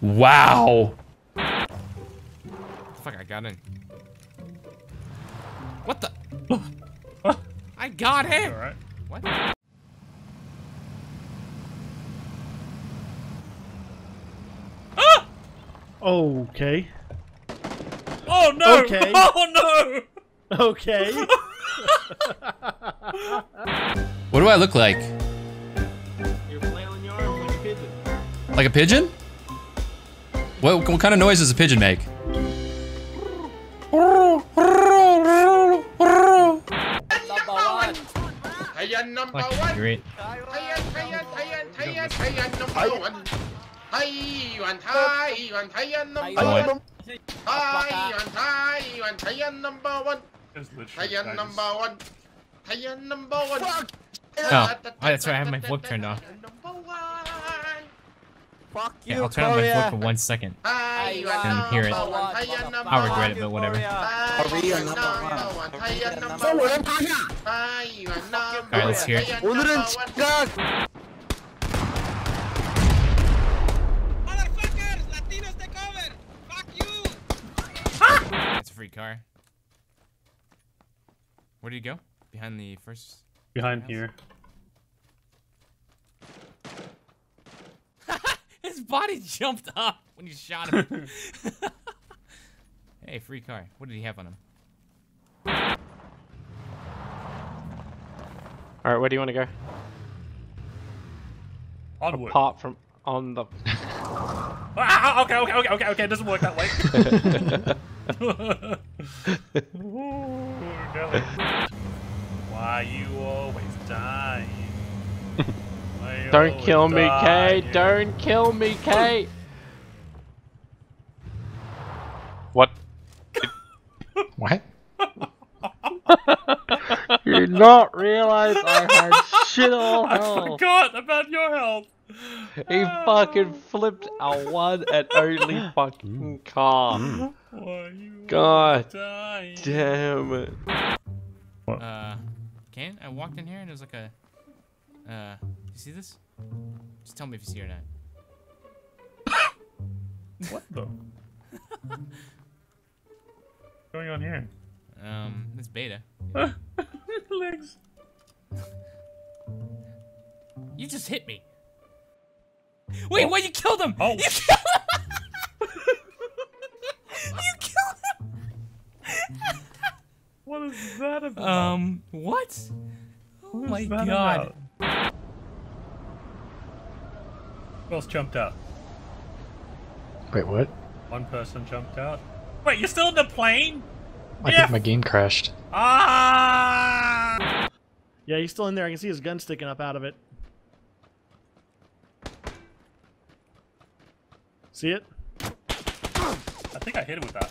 Wow. Fuck, I got in. What the? I got in. All right. What? Ah! Okay. Oh no! Okay. Oh no! Okay. What do I look like? You're flailing your arms like a pigeon. Like a pigeon? What kind of noise does a pigeon make? I am number one. I am number one. Oh, that's right. I have my flip turned off. Fuck you, yeah, I'll turn on my flip for 1 second. And hear it. I'll regret it, but whatever. Alright, let's hear it. Motherfuckers! Latinos take over! Fuck you! That's a free car. Where do you go? Behind the first. Behind here. His body jumped up when you shot him. Hey, free car. What did he have on him? All right, where do you want to go? Onward. Apart from on the. Ah, okay. It doesn't work that way. Why you always dying? Don't kill me, Kay! Don't kill me, Kay! What? What? You did not realize I had shit all hell. I forgot about your health. He fucking flipped our one and only fucking car. God damn it. Can I walked in here and it was like a you see this? Just tell me if you see it or not. What the? What's going on here? It's beta. Legs. You just hit me. Wait, what? You killed him! Oh. You killed him! You killed him! What is that about? What? Oh my god. About? Who else jumped out? Wait, what? One person jumped out. Wait, you're still in the plane? I think my game crashed. Ah! Yeah, he's still in there. I can see his gun sticking up out of it. See it? I think I hit it with that.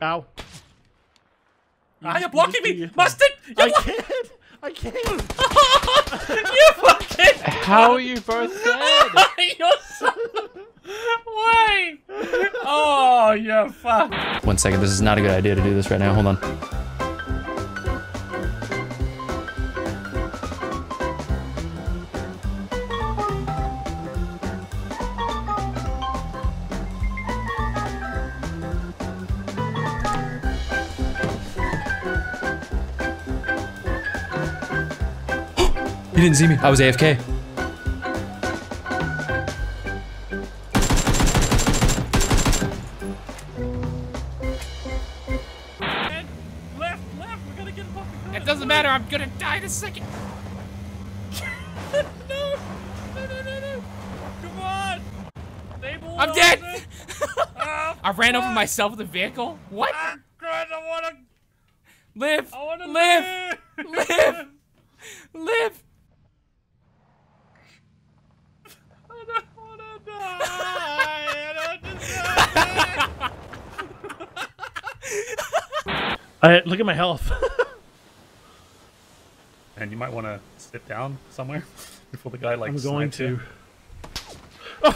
Ow. Ah, you're blocking me! Mustard! I can't! You fucking... How are you both dead? You're so... Why? Oh, you fuck. 1 second, this is not a good idea to do this right now. Hold on. He didn't see me. I was AFK. And left. We're gonna get a fucking gun. It doesn't matter. I'm gonna die in a second. No. Come on. I'm dead. I ran over myself with a vehicle. What? God, I wanna live. I wanna live. Look at my health. And you might want to sit down somewhere before the guy like. I'm going to. Oh.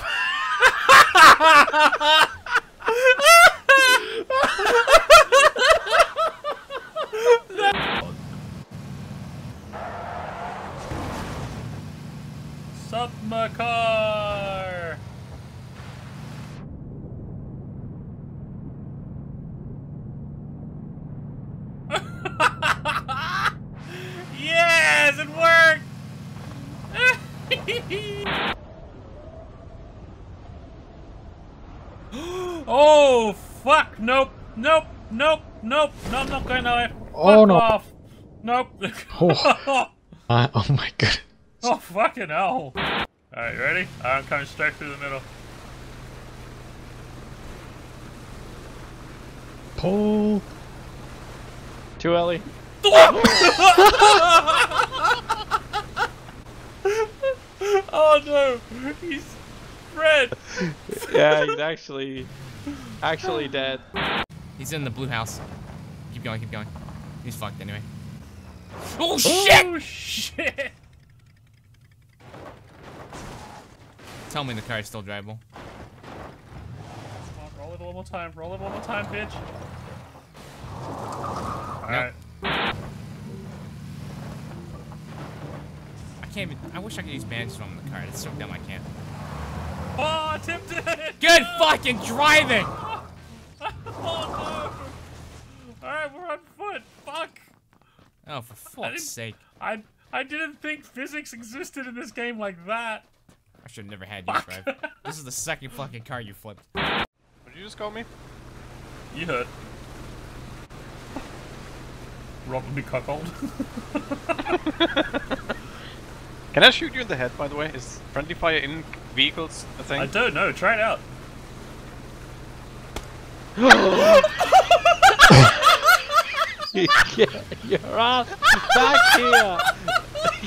Sup, my car. Oh, fuck. Nope. Nope. Nope. Nope. No, I'm not going away. Oh, fuck no. Off. Nope. Oh. Oh, my goodness. Oh, fucking hell. Alright, ready? I'm coming straight through the middle. Pull. To Ellie. Oh no, he's red. Yeah, he's actually dead. He's in the blue house. Keep going, keep going. He's fucked anyway. Oh shit! Oh shit! Tell me the car is still drivable. Come on, roll it one more time. Roll it one more time, bitch. Alright. Nope. I can't even. I wish I could use bandages on the car. It's so dumb I can't. Oh, I tipped it! Good fucking driving! Oh no! Alright, we're on foot. Fuck! Oh, for fuck's sake. I didn't think physics existed in this game like that. I should have never had you drive. This is the second fucking car you flipped. Would you just call me? You heard. Robbery cuckold. Can I shoot you in the head, by the way? Is friendly fire in vehicles a thing? I don't know. Try it out. Your ass back here.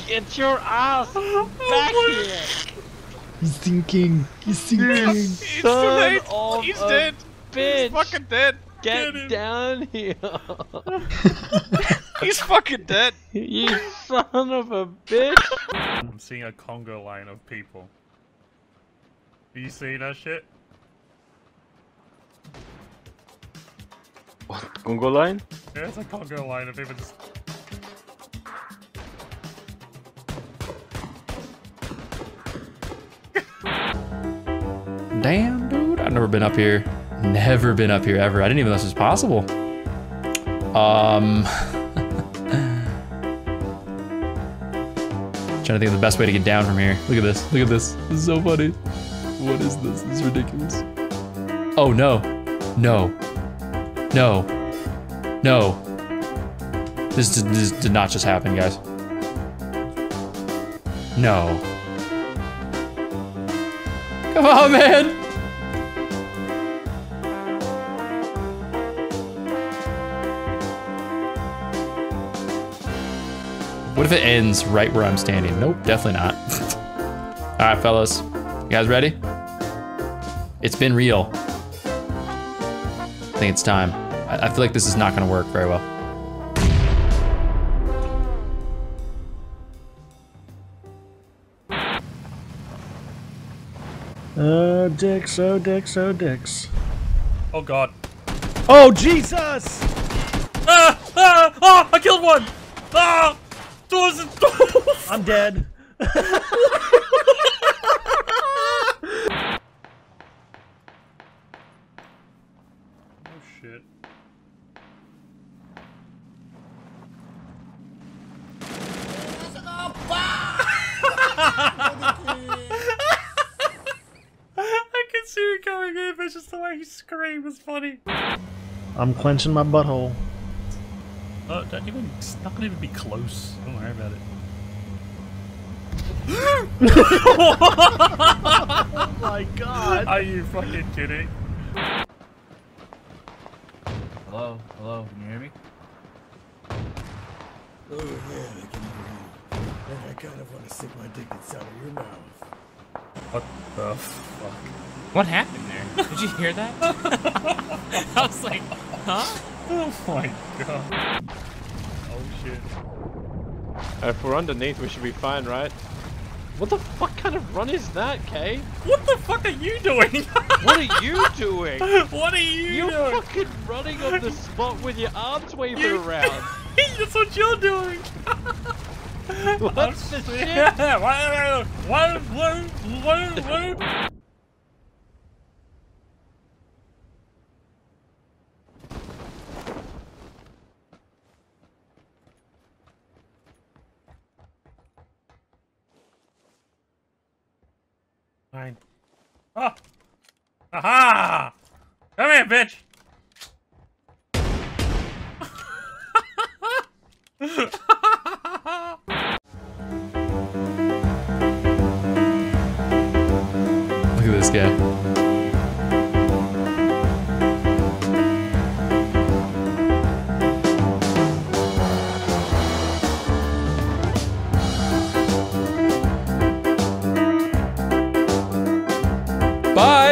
Get your ass back here. He's sinking. He's sinking. It's too late. He's dead. Bitch. He's fucking dead. Get down here. He's fucking dead. You son of a bitch. I'm seeing a Congo line of people. Are you seeing that shit? What? Congo line? Yeah, it's a Congo line of people just... Damn, dude. I've never been up here. Never been up here ever. I didn't even know this was possible. Trying to think of the best way to get down from here. Look at this. Look at this. This is so funny. What is this? This is ridiculous. Oh no. No. No. No. This did not just happen, guys. No. Come on, man. What if it ends right where I'm standing? Nope, definitely not. All right, fellas, you guys ready? It's been real. I think it's time. I feel like this is not gonna work very well. Oh, dicks, oh, dicks, oh, dicks. Oh, God. Oh, Jesus! Ah, ah, ah, I killed one! Ah! I'm dead. Oh shit. I can see it going in, but just the way he screamed was funny. I'm clenching my butthole. Oh, don't even, it's not gonna even be close. Don't worry about it. Oh my God! Are you fucking kidding? Hello, hello, can you hear me? Oh yeah, I can hear you. And I kind of want to stick my dick inside of your mouth. What the fuck? What happened there? Did you hear that? I was like, huh? Oh my God. Oh shit. If we're underneath, we should be fine, right? What the fuck kind of run is that, Kay? What the fuck are you doing? What are you doing? What are you doing? You're fucking running on the spot with your arms waving around. That's what you're doing. What's this shit? Yeah. What? Fine. Oh! Aha! Come here, bitch! Look at this guy. Bye.